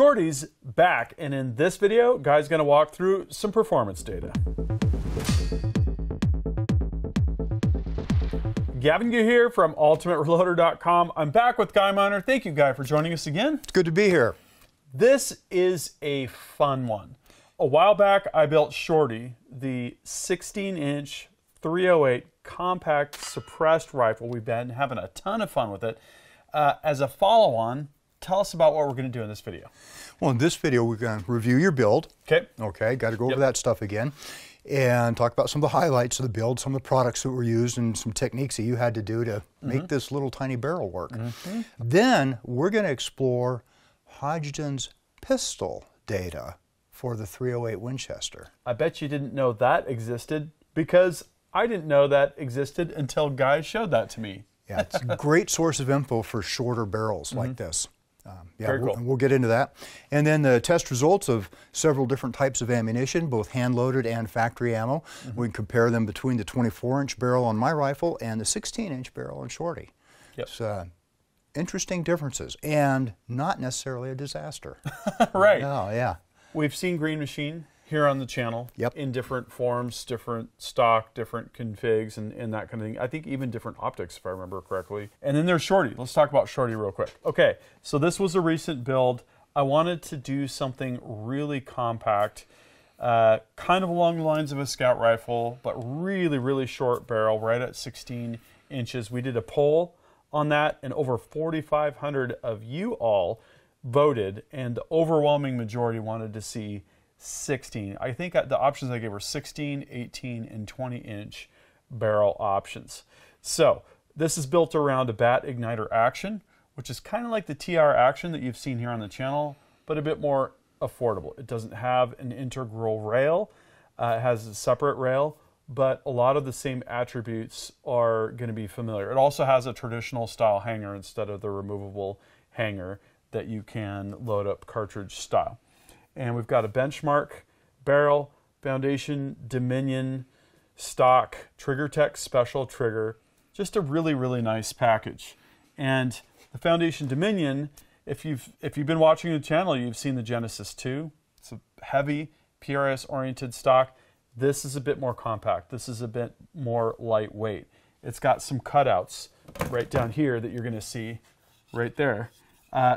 Shorty's back, and in this video, Guy's gonna walk through some performance data. Gavin Gu here from ultimatereloader.com. I'm back with Guy Miner. Thank you, Guy, for joining us again. It's good to be here. This is a fun one. A while back, I built Shorty, the 16-inch 308 compact suppressed rifle. We've been having a ton of fun with it. As a follow-on, tell us about what we're going to do in this video. Well, in this video, we're going to review your build. Okay. Okay, got to go over that stuff again and talk about some of the highlights of the build, some of the products that were used, and some techniques that you had to do to make this little tiny barrel work. Then we're going to explore Hodgdon's pistol data for the 308 Winchester. I bet you didn't know that existed, because I didn't know that existed until Guy showed that to me. Yeah, it's a great source of info for shorter barrels like this. Very cool. We'll get into that. And then the test results of several different types of ammunition, both hand-loaded and factory ammo. We can compare them between the 24-inch barrel on my rifle and the 16-inch barrel on Shorty. Yep. It's, interesting differences, and not necessarily a disaster. Right. Oh, yeah. We've seen Green Machine here on the channel in different forms, different stock, different configs, and that kind of thing. I think even different optics, if I remember correctly. And then there's Shorty. Let's talk about Shorty real quick. Okay, so this was a recent build. I wanted to do something really compact, kind of along the lines of a scout rifle, but really, really short barrel, right at 16 inches. We did a poll on that, and over 4,500 of you all voted, and the overwhelming majority wanted to see 16. I think the options I gave were 16, 18, and 20-inch barrel options. So this is built around a BAT igniter action, which is kind of like the TR action that you've seen here on the channel, but a bit more affordable. It doesn't have an integral rail. It has a separate rail, but a lot of the same attributes are going to be familiar. It also has a traditional style hanger instead of the removable hanger that you can load up cartridge style. And we've got a Benchmark barrel, Foundation Dominion stock, TriggerTech special trigger. Just a really, really nice package. And the Foundation Dominion, if you've been watching the channel, you've seen the Genesis 2. It's a heavy PRS-oriented stock. This is a bit more compact. This is a bit more lightweight. It's got some cutouts right down here that you're going to see right there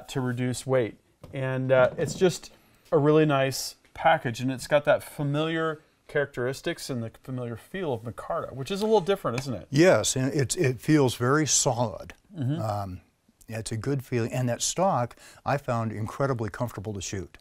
to reduce weight. And it's just a really nice package, and it's got that familiar characteristics and the familiar feel of micarta, which is a little different, isn't it? Yes, and it feels very solid. It's a good feeling, and that stock I found incredibly comfortable to shoot.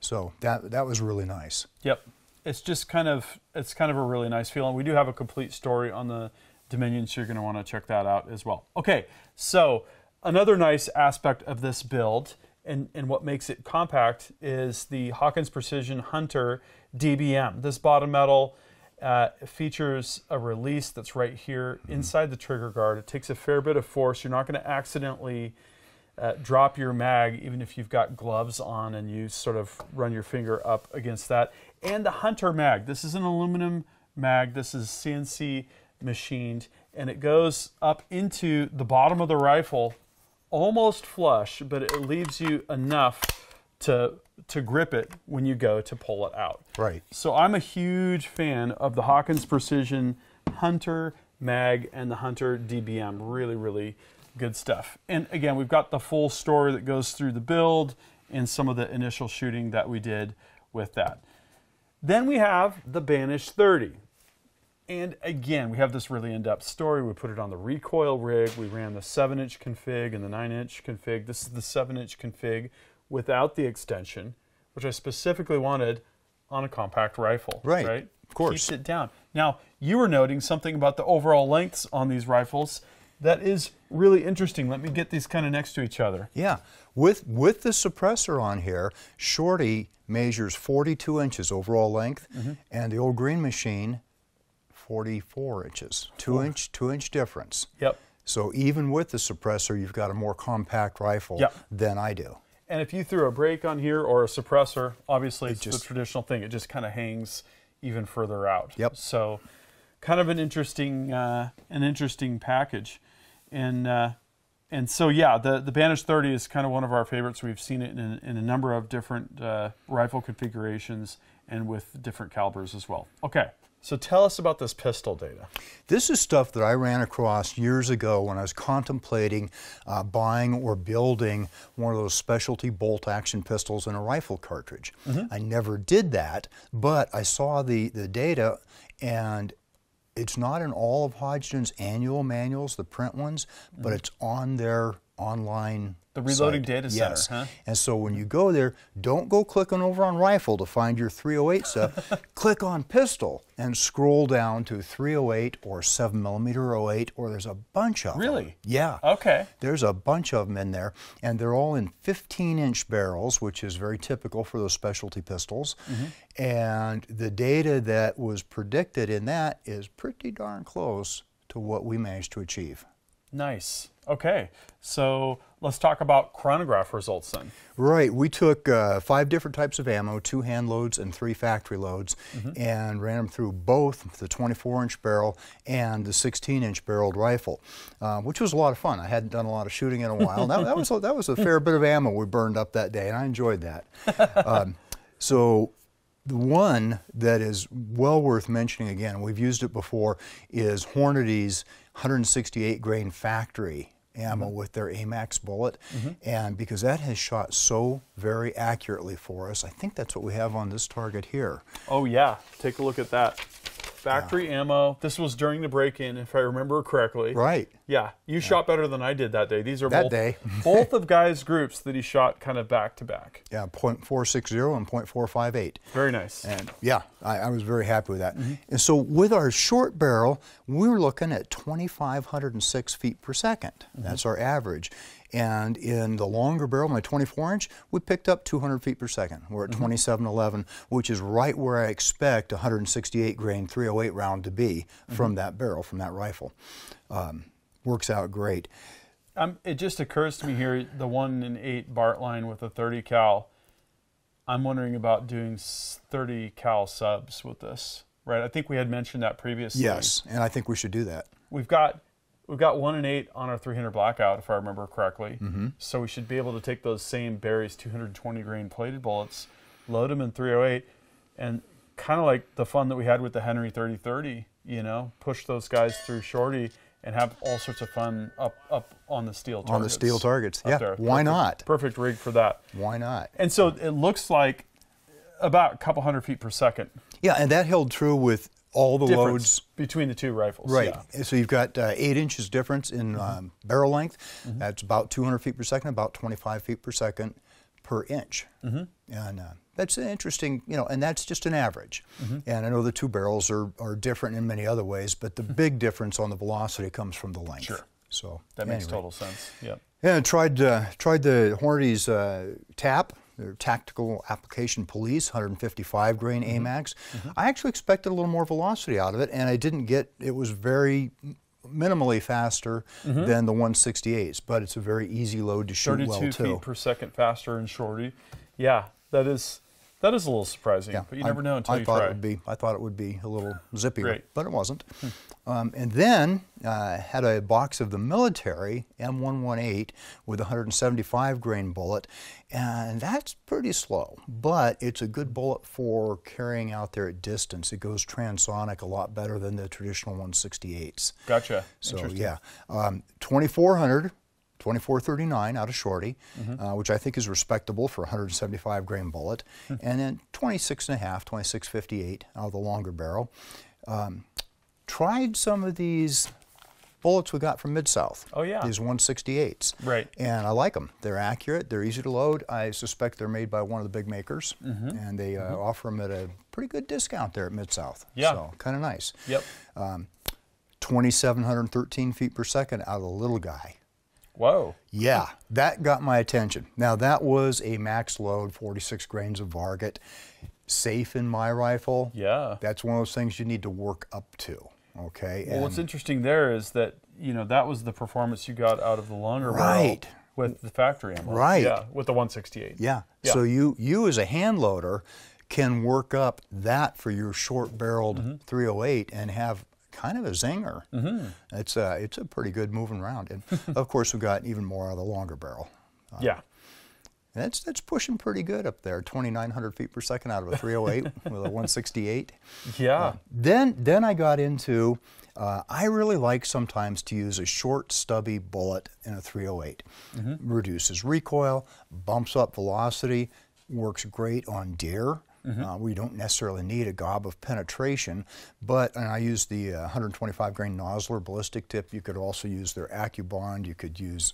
So that was really nice. Yep, it's just kind of a really nice feeling. We do have a complete story on the Dominion, so you're going to want to check that out as well. Okay, so another nice aspect of this build, and what makes it compact, is the Hawkins Precision Hunter DBM. This bottom metal features a release that's right here inside the trigger guard. It takes a fair bit of force. You're not going to accidentally drop your mag, even if you've got gloves on and you sort of run your finger up against that. And the Hunter mag. This is an aluminum mag. This is CNC machined, and it goes up into the bottom of the rifle almost flush, but it leaves you enough to grip it when you go to pull it out. Right. So I'm a huge fan of the Hawkins Precision Hunter Mag and the Hunter DBM. Really, really good stuff. And again, we've got the full story that goes through the build and some of the initial shooting that we did with that. Then we have the Banish 30. And again, we have this really in-depth story. We put it on the recoil rig. We ran the 7-inch config and the 9-inch config. This is the 7-inch config without the extension, which I specifically wanted on a compact rifle. Right, right? Of course. Keeps it down. Now, you were noting something about the overall lengths on these rifles that is really interesting. Let me get these kind of next to each other. Yeah, with the suppressor on here, Shorty measures 42 inches overall length, and the old Green Machine 44 inches, two inch difference. Yep. So even with the suppressor, you've got a more compact rifle than I do. And if you threw a brake on here or a suppressor, obviously it's just the traditional thing. It just kind of hangs even further out. Yep. So kind of an interesting package. And And so, yeah, the Banish 30 is kind of one of our favorites. We've seen it in a number of different rifle configurations and with different calibers as well. Okay, so tell us about this pistol data. This is stuff that I ran across years ago when I was contemplating buying or building one of those specialty bolt-action pistols in a rifle cartridge. Mm-hmm. I never did that, but I saw the data, and it's not in all of Hodgdon's annual manuals, the print ones, but it's on their online The Reloading Data Center, huh? And so when you go there, don't go clicking over on rifle to find your 308 stuff. Click on pistol and scroll down to 308 or 7mm 08, or there's a bunch of them. Really? Yeah. Okay. There's a bunch of them in there, and they're all in 15-inch barrels, which is very typical for those specialty pistols. Mm-hmm. And the data that was predicted in that is pretty darn close to what we managed to achieve. Nice. Okay, so let's talk about chronograph results then. Right, we took 5 different types of ammo, 2 hand loads and 3 factory loads, mm-hmm. and ran them through both the 24-inch barrel and the 16-inch barreled rifle, which was a lot of fun. I hadn't done a lot of shooting in a while. that was a fair bit of ammo we burned up that day, and I enjoyed that. So the one that is well worth mentioning again, we've used it before, is Hornady's 168 grain factory ammo mm-hmm. with their A-MAX bullet. Mm-hmm. And because that has shot so very accurately for us, I think that's what we have on this target here. Oh yeah, take a look at that. Factory ammo. This was during the break-in, if I remember correctly. Right. Yeah, you shot better than I did that day. These are both of Guy's groups that he shot kind of back to back. Yeah, .460 and .458. Very nice. And yeah, I was very happy with that. Mm-hmm. And so with our short barrel, we were looking at 2,506 feet per second. Mm-hmm. That's our average. And in the longer barrel, my 24-inch, we picked up 200 feet per second. We're at 2711, which is right where I expect 168 grain 308 round to be from that barrel, from that rifle. Works out great. It just occurs to me here, the 1-in-8 BART line with a 30 cal. I'm wondering about doing 30 cal subs with this, right? I think we had mentioned that previously. Yes, and I think we should do that. We've got 1-in-8 on our 300 Blackout, if I remember correctly. Mm-hmm. So we should be able to take those same Berries 220 grain plated bullets, load them in 308, and kind of like the fun that we had with the Henry 3030, you know, push those guys through Shorty and have all sorts of fun up on the steel targets. On the steel targets, yeah. There. Why not? Perfect rig for that. Why not? And so it looks like about a couple hundred feet per second. Yeah, and that held true with all the difference loads between the two rifles, right? Yeah. So you've got 8 inches difference in barrel length. Mm-hmm. That's about 200 feet per second, about 25 feet per second per inch. Mm-hmm. And that's an interesting, you know, and that's just an average. Mm-hmm. And I know the two barrels are different in many other ways, but the big difference on the velocity comes from the length. Sure. So that makes total sense. Yeah. Yeah. I tried the Hornady's TAP. Their Tactical Application Police, 155 grain A-MAX. Mm-hmm. I actually expected a little more velocity out of it, and I didn't get, it was very minimally faster than the 168s, but it's a very easy load to shoot well too. 32 feet per second faster in Shorty. Yeah, that is a little surprising, but you never know until you try. I thought it would be a little zippier, but it wasn't. And then had a box of the military M118 with a 175 grain bullet, and that's pretty slow, but it's a good bullet for carrying out there at distance. It goes transonic a lot better than the traditional 168s. Gotcha. So yeah, 2400. 2439 out of Shorty, which I think is respectable for a 175 grain bullet, and then 26.5, 2658 out of the longer barrel. Tried some of these bullets we got from Mid-South. Oh yeah. These 168s. Right. And I like them. They're accurate. They're easy to load. I suspect they're made by one of the big makers, and they offer them at a pretty good discount there at Mid-South. Yeah. So kind of nice. Yep. 2713 feet per second out of the little guy. Whoa. Yeah, that got my attention. Now that was a max load, 46 grains of varget, safe in my rifle. Yeah. That's one of those things you need to work up to, okay? Well, and what's interesting there is that, you know, that was the performance you got out of the longer barrel with the factory ammo. Right. Yeah, with the 168. Yeah, yeah. So you as a hand loader can work up that for your short-barreled 308 and have kind of a zinger. Mm-hmm. It's a pretty good moving round. And of course we've got even more out of the longer barrel. Yeah. And it's pushing pretty good up there, 2,900 feet per second out of a 308 with a 168. Yeah. Then I got into, I really like sometimes to use a short, stubby bullet in a 308. Mm-hmm. Reduces recoil, bumps up velocity, works great on deer. Mm-hmm. We don't necessarily need a gob of penetration, but and I use the 125 grain Nosler ballistic tip. You could also use their AccuBond. You could use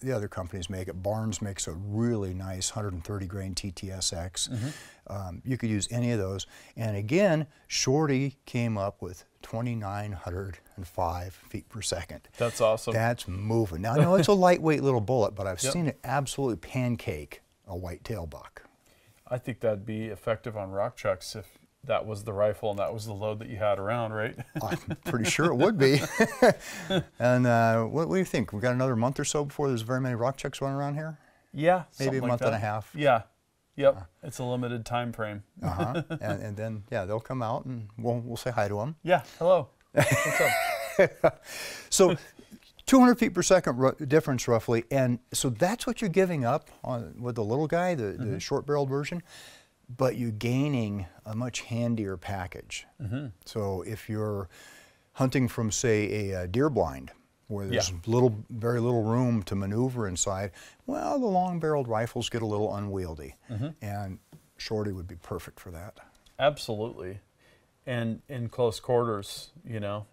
the other companies make it. Barnes makes a really nice 130 grain TTSX. Mm-hmm. You could use any of those. And again, Shorty came up with 2,905 feet per second. That's awesome. That's moving. Now I know it's a lightweight little bullet, but I've seen it absolutely pancake a whitetail buck. I think that'd be effective on rock chucks if that was the rifle and that was the load that you had around, right? I'm pretty sure it would be. And what do you think? We've got another month or so before there's very many rock chucks running around here? Yeah. Maybe a month and a half. Yeah. Yep. It's a limited time frame. Uh-huh. And then, yeah, they'll come out and we'll say hi to them. Yeah. Hello. What's up? So 200 feet per second difference roughly, and so that's what you're giving up on with the little guy, the short-barreled version, but you're gaining a much handier package. Mm-hmm. So if you're hunting from, say, a deer blind, where there's very little room to maneuver inside, well, the long-barreled rifles get a little unwieldy, and Shorty would be perfect for that. Absolutely. And in close quarters, you know,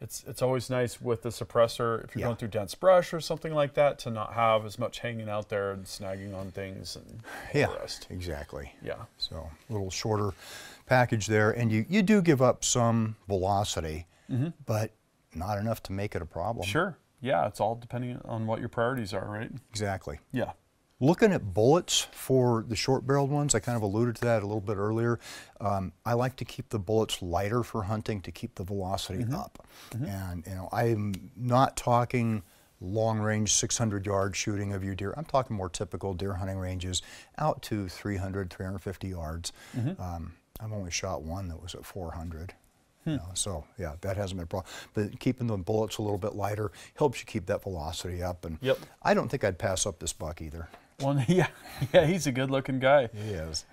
it's always nice with the suppressor, if you're going through dense brush or something like that, to not have as much hanging out there and snagging on things and all the rest. Exactly. Yeah. So a little shorter package there. And you do give up some velocity, but not enough to make it a problem. Sure. Yeah, it's all depending on what your priorities are, right? Exactly. Yeah. Looking at bullets for the short-barreled ones, I kind of alluded to that a little bit earlier. I like to keep the bullets lighter for hunting to keep the velocity up. Mm-hmm. And you know, I'm not talking long-range 600-yard shooting of your deer. I'm talking more typical deer hunting ranges out to 300, 350 yards. Mm-hmm. I've only shot one that was at 400. You know, so yeah, that hasn't been a problem. But keeping the bullets a little bit lighter helps you keep that velocity up. And I don't think I'd pass up this buck either. Well, yeah, he's a good-looking guy. He is.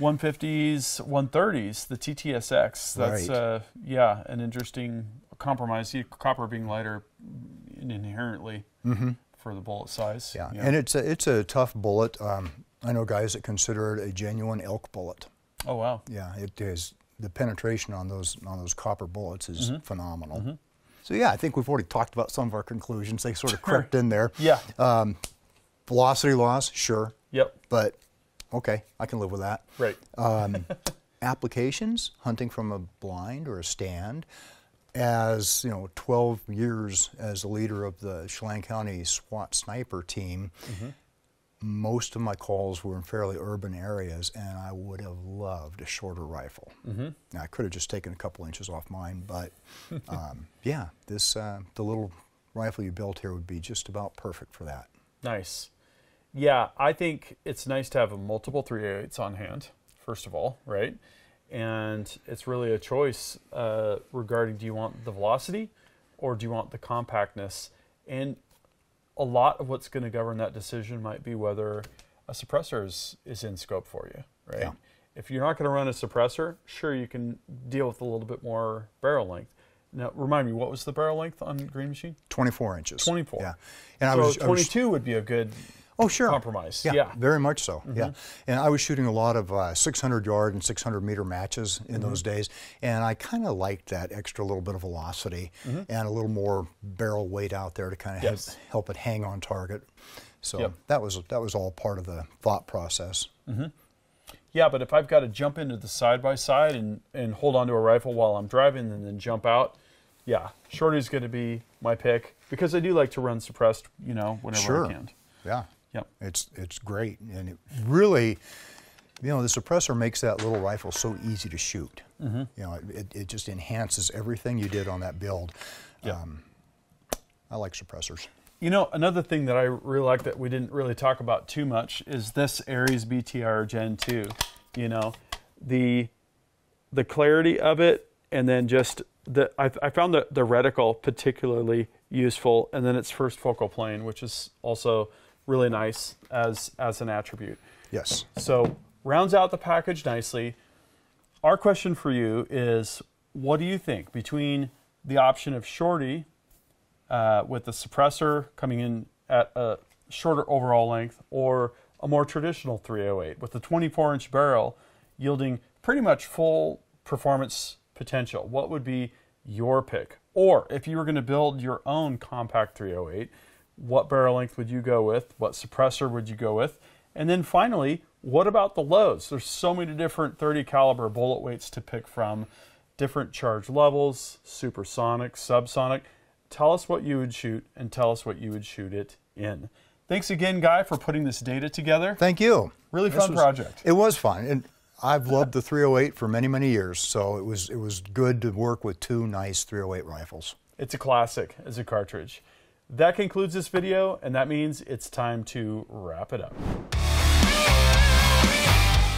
150s, 130s, the TTSX. That's yeah, an interesting compromise. Copper being lighter inherently for the bullet size. Yeah, and it's a tough bullet. I know guys that consider it a genuine elk bullet. Oh wow. Yeah, it is. The penetration on those copper bullets is phenomenal. Mm-hmm. So yeah, I think we've already talked about some of our conclusions. They sort of crept in there. Yeah. Velocity loss, sure. Yep. But okay, I can live with that. Right. Applications, hunting from a blind or a stand. As you know, 12 years as a leader of the Chelan County SWAT sniper team, most of my calls were in fairly urban areas, and I would have loved a shorter rifle. Now, I could have just taken a couple inches off mine, but yeah, this the little rifle you built here would be just about perfect for that. Nice. Yeah, I think it's nice to have multiple 308s on hand, first of all, right? And it's really a choice regarding, do you want the velocity or do you want the compactness? And a lot of what's going to govern that decision might be whether a suppressor is in scope for you, right? Yeah. If you're not going to run a suppressor, sure, you can deal with a little bit more barrel length. Now, remind me, what was the barrel length on Green Machine? 24 inches. 24. Yeah. And so 22 would be a good compromise. Yeah, very much so. Mm-hmm. Yeah. And I was shooting a lot of 600-yard and 600-meter matches in those days, and I kind of liked that extra little bit of velocity and a little more barrel weight out there to kind of help it hang on target. So that was all part of the thought process. Mm-hmm. Yeah, but if I've got to jump into the side-by-side and hold onto a rifle while I'm driving and then jump out, yeah, Shorty's going to be my pick because I do like to run suppressed, you know, whenever I can. Yeah. Yep. It's great, and it really, you know, the suppressor makes that little rifle so easy to shoot. Mm-hmm. You know, it just enhances everything you did on that build. Yep. I like suppressors. You know, another thing that I really like that we didn't really talk about too much is this Ares BTR Gen 2. You know, the clarity of it, and then just I found the reticle particularly useful, and then its first focal plane, which is also really nice as an attribute. Yes. So rounds out the package nicely. Our question for you is, what do you think between the option of Shorty with the suppressor coming in at a shorter overall length, or a more traditional 308 with the 24-inch barrel yielding pretty much full performance potential? What would be your pick? Or if you were going to build your own compact 308, what barrel length would you go with? What suppressor would you go with? And then finally, what about the loads? There's so many different 30 caliber bullet weights to pick from, different charge levels, supersonic, subsonic. Tell us what you would shoot, and tell us what you would shoot it in. Thanks again, Guy, for putting this data together. Thank you. Really fun project. It was fun. And I've loved the 308 for many, many years, so it was good to work with two nice 308 rifles. It's a classic as a cartridge. That concludes this video, and that means it's time to wrap it up.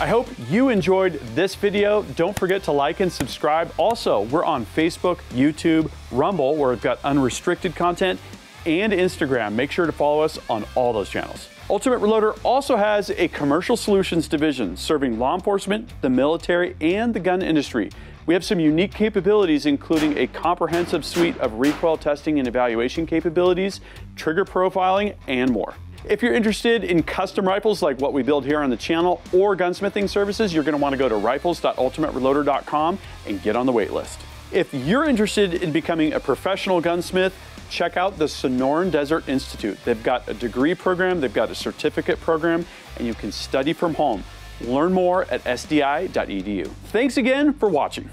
I hope you enjoyed this video. Don't forget to like and subscribe. Also, we're on Facebook, YouTube, Rumble, where we've got unrestricted content, and Instagram. Make sure to follow us on all those channels. Ultimate Reloader also has a commercial solutions division serving law enforcement, the military, and the gun industry. We have some unique capabilities, including a comprehensive suite of recoil testing and evaluation capabilities, trigger profiling, and more. If you're interested in custom rifles like what we build here on the channel, or gunsmithing services, you're going to want to go to rifles.ultimatereloader.com and get on the wait list. If you're interested in becoming a professional gunsmith, check out the Sonoran Desert Institute. They've got a degree program, they've got a certificate program, and you can study from home. Learn more at sdi.edu. Thanks again for watching.